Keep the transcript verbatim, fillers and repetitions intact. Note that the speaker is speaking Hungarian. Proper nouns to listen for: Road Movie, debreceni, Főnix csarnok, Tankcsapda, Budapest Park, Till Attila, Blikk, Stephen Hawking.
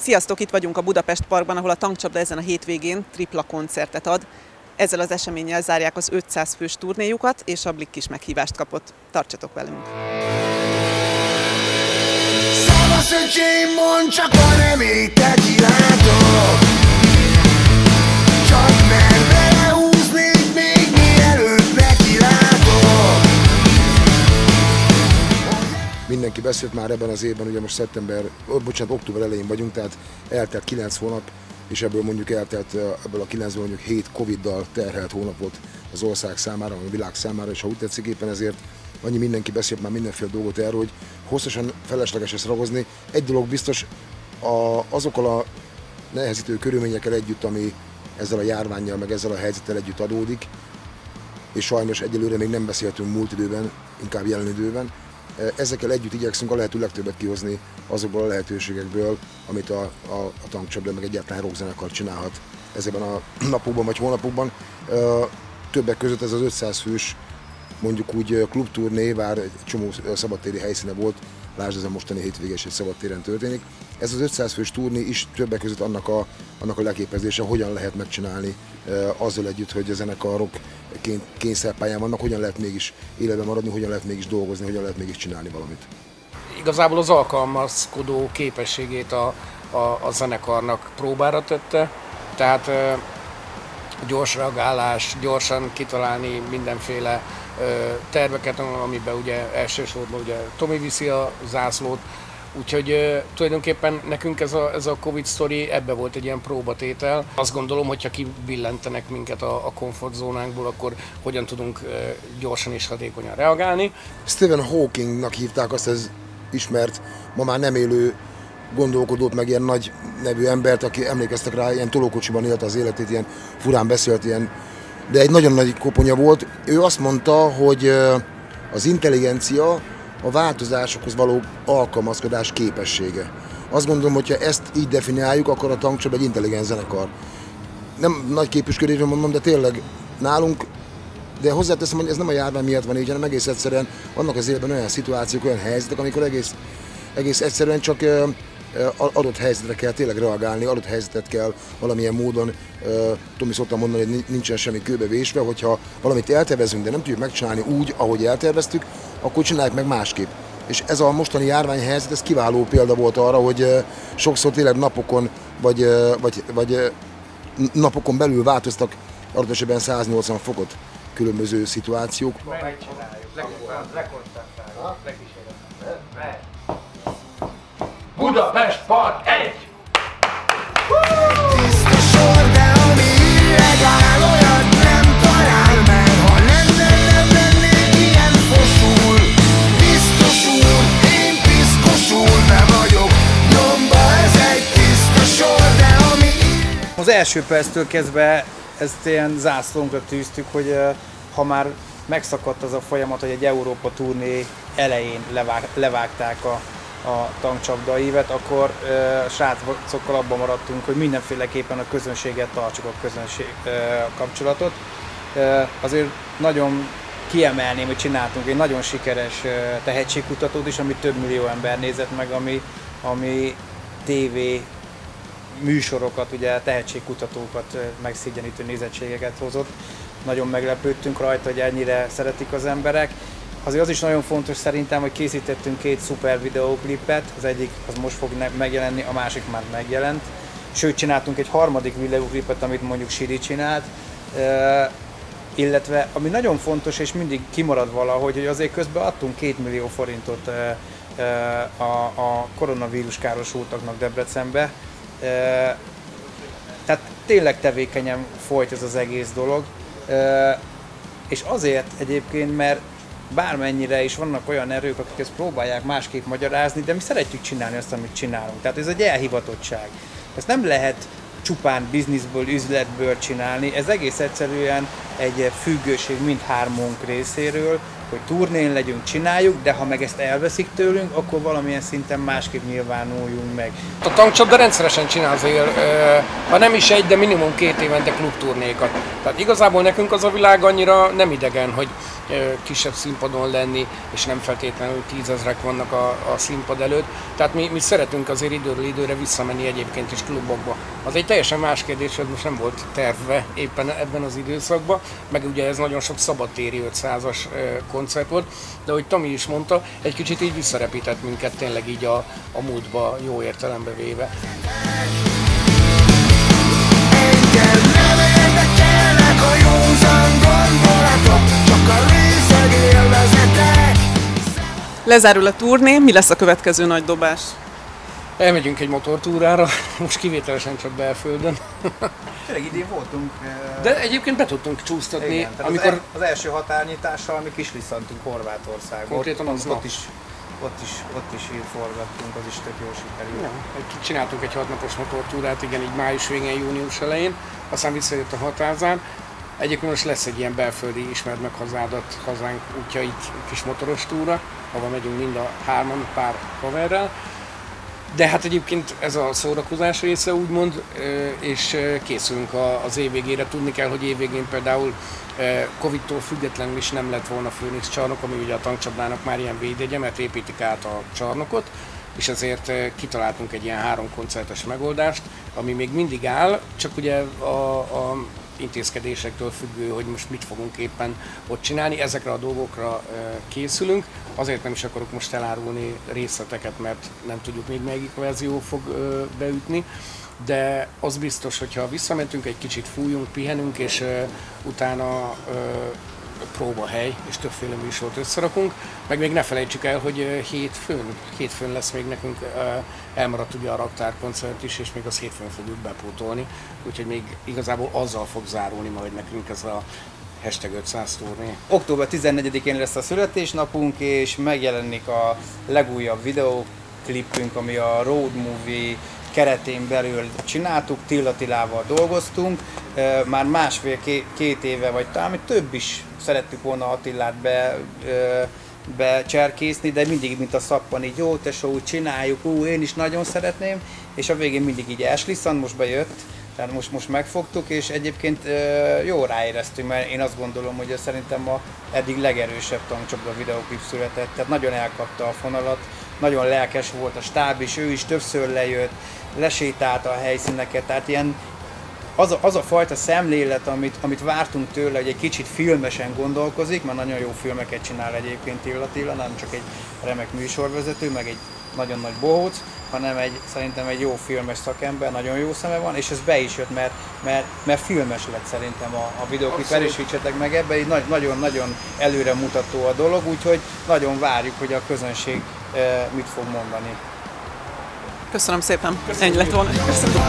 Sziasztok, itt vagyunk a Budapest Parkban, ahol a Tankcsapda ezen a hétvégén tripla koncertet ad. Ezzel az eseménnyel zárják az ötszáz fős turnéjukat, és a Blikk is meghívást kapott. Tartsatok velünk! Szabasz, öcsém, mondd csak, ha nem érted, irátok! Csak mert belehúznék még mielőtt nekilátok! Mindenki beszélt már ebben az évben, ugye most szeptember, bocsánat, október elején vagyunk, tehát eltelt kilenc hónap, és ebből mondjuk eltelt, ebből a kilencből mondjuk hét Covid-dal terhelt hónapot az ország számára, a világ számára, és ha úgy tetszik, éppen ezért annyi mindenki beszélt már mindenféle dolgot erről, hogy hosszasan felesleges ezt ragozni. Egy dolog biztos, a, azokkal a nehezítő körülményekkel együtt, ami ezzel a járvánnyal, meg ezzel a helyzettel együtt adódik, és sajnos egyelőre még nem beszéltünk múlt időben, inkább jelen időben, ezekkel együtt igyekszünk a lehető legtöbbet kihozni azokból a lehetőségekből, amit a, a, a Tankcsapda meg egyáltalán rockzenekar csinálhat ezekben a napokban vagy hónapokban. Többek között ez az ötszáz fős, mondjuk úgy klubturné, bár egy csomó szabadtéri helyszíne volt, lásd, ez a mostani hétvége is egy szabadtéren történik. Ez az ötszáz fős turné is többek között annak a, annak a leképezése, hogyan lehet megcsinálni azzal együtt, hogy a zenekarok kényszerpályán vannak, hogyan lehet mégis életben maradni, hogyan lehet mégis dolgozni, hogyan lehet mégis csinálni valamit. Igazából az alkalmazkodó képességét a, a, a zenekarnak próbára tette, tehát gyors reagálás, gyorsan kitalálni mindenféle terveket, amiben ugye elsősorban ugye Tomi viszi a zászlót, úgyhogy tulajdonképpen nekünk ez a, ez a Covid sztori ebbe volt egy ilyen próbatétel. Azt gondolom, hogyha kibillentenek minket a, a komfortzónánkból, akkor hogyan tudunk gyorsan és hatékonyan reagálni. Stephen Hawkingnak hívták azt az ismert, ma már nem élő gondolkodót, meg ilyen nagy nevű embert, aki emlékeztek rá, ilyen tolókocsiban élte az életét, ilyen furán beszélt, ilyen, de egy nagyon nagy koponya volt. Ő azt mondta, hogy az intelligencia a változásokhoz való alkalmazkodás képessége. Azt gondolom, hogyha ezt így definiáljuk, akkor a Tankcsapda egy intelligens zenekar. Nem nagy képüsködésben mondom, de tényleg nálunk, de hozzáteszem, hogy ez nem a járvány miatt van így, hanem egész egyszerűen vannak az életben olyan szituációk, olyan helyzetek, amikor egész, egész egyszerűen csak adott helyzetre kell tényleg reagálni, adott helyzetet kell valamilyen módon, Tomi szoktam mondani, hogy nincsen semmi kőbe vésve, hogyha valamit eltervezünk, de nem tudjuk megcsinálni úgy, ahogy elterveztük, akkor csináljuk meg másképp. És ez a mostani járványhelyzet, ez kiváló példa volt arra, hogy sokszor tényleg napokon, vagy, vagy, vagy napokon belül változtak adott esetben száznyolcvan fokot különböző szituációk. Budapest Park egy! Tiszta sor, de ami illegál, olyat nem talál meg. Ha lenne, nem lennék ilyen fosul. Biztos úr, én piszkosul be vagyok. Nyomba, ez egy tiszta sor, de ami illegál. Az első perctől kezdve ezt ilyen zászlónkra tűztük, hogy ha már megszakadt az a folyamat, hogy egy Európa turné elején levág, levágták a a Tankcsapda évet, akkor e, a srácokkal abban maradtunk, hogy mindenféleképpen a közönséget tartsuk, a közönség e, a kapcsolatot. E, azért nagyon kiemelném, hogy csináltunk egy nagyon sikeres e, tehetségkutatót is, ami több millió ember nézett meg, ami, ami tévé műsorokat, ugye tehetségkutatókat, megszégyenítő nézettségeket hozott. Nagyon meglepődtünk rajta, hogy ennyire szeretik az emberek. Azért az is nagyon fontos szerintem, hogy készítettünk két szuper videóklipet, az egyik az most fog megjelenni, a másik már megjelent. Sőt, csináltunk egy harmadik videóklipet, amit mondjuk Siri csinált, e, illetve ami nagyon fontos és mindig kimarad valahogy, hogy azért közben adtunk két millió forintot e, e, a, a koronavírus károsultaknak Debrecenbe. E, tehát tényleg tevékenyen folyt ez az egész dolog, e, és azért egyébként, mert bármennyire is vannak olyan erők, akik ezt próbálják másképp magyarázni, de mi szeretjük csinálni azt, amit csinálunk. Tehát ez egy elhivatottság. Ezt nem lehet csupán bizniszből, üzletből csinálni, ez egész egyszerűen egy függőség mindhármunk részéről, hogy turnén legyünk, csináljuk, de ha meg ezt elveszik tőlünk, akkor valamilyen szinten másképp nyilvánuljunk meg. A Tankcsapda rendszeresen csinál azért, ha nem is egy, de minimum két évente klubturnékat. Tehát igazából nekünk az a világ annyira nem idegen, hogy kisebb színpadon lenni, és nem feltétlenül tízezrek vannak a, a színpad előtt. Tehát mi, mi szeretünk azért időről időre visszamenni egyébként is klubokba. Az egy teljesen más kérdés, ez most nem volt tervve éppen ebben az időszakban, meg ugye ez nagyon sok szabadtéri ötszázas koncert volt, de ahogy Tami is mondta, egy kicsit így visszarepített minket tényleg így a, a múltba jó értelembe véve. Lezárul a turné, mi lesz a következő nagy dobás? Elmegyünk egy motortúrára, most kivételesen csak belföldön. Tényleg idén voltunk. De egyébként be tudtunk csúsztatni. Igen, amikor... az, az első határnyitással mi kislisszantunk Horvátországot. Konkrétan az ott is. Ott is, ott is forgattunk, az is tök jól sikerült. Ja, csináltunk egy hatnapos motortúrát, igen, így május végén, június elején, aztán visszajött a határzár. Egyébként most lesz egy ilyen belföldi ismerd meg hazádat, hazánk útjait kis motoros túra, ahova megyünk mind a hárman pár haverrel. De hát egyébként ez a szórakozás része úgymond, és készülünk az évvégére. Tudni kell, hogy évvégén például Covid-tól függetlenül is nem lett volna Főnix csarnok, ami ugye a Tankcsapdának már ilyen védjegye, mert építik át a csarnokot, és ezért kitaláltunk egy ilyen három koncertes megoldást, ami még mindig áll, csak ugye a, a intézkedésektől függő, hogy most mit fogunk éppen ott csinálni. Ezekre a dolgokra készülünk, azért nem is akarok most elárulni részleteket, mert nem tudjuk még melyik verzió fog beütni, de az biztos, hogyha visszamentünk, egy kicsit fújunk, pihenünk, és utána próbahely és többféle műsort összerakunk, meg még ne felejtsük el, hogy hétfőn, hétfőn lesz még nekünk, elmaradt ugye a raktárkoncert is, és még az hétfőn fogjuk bepótolni, úgyhogy még igazából azzal fog zárulni majd nekünk ez a hashtag ötszáz turné. október tizennegyedikén lesz a születésnapunk, és megjelenik a legújabb videóklipünk, ami a Road Movie keretén belül csináltuk, Till Attilával dolgoztunk, már másfél-két éve vagy talán több is szerettük volna Attilát be, becserkészni, de mindig, mint a szappan, így jó, tesó, úgy csináljuk, ú, én is nagyon szeretném, és a végén mindig így elsliszant, most bejött, tehát most, most megfogtuk, és egyébként jó ráéreztünk, mert én azt gondolom, hogy szerintem a eddig legerősebb Tankcsapda videóklip született, tehát nagyon elkapta a fonalat, nagyon lelkes volt a stáb is, ő is többször lejött, lesétálta a helyszíneket, tehát ilyen az a, az a fajta szemlélet, amit, amit vártunk tőle, hogy egy kicsit filmesen gondolkozik, mert nagyon jó filmeket csinál egyébként Till Attila, nem csak egy remek műsorvezető, meg egy nagyon nagy bohóc, hanem egy, szerintem egy jó filmes szakember, nagyon jó szeme van, és ez be is jött, mert, mert, mert filmes lett szerintem a, a videóklip, erősítsetek meg ebbe, így nagyon-nagyon előremutató a dolog, úgyhogy nagyon várjuk, hogy a közönség e, mit fog mondani. Köszönöm szépen, ennyi lett volna. Köszönöm.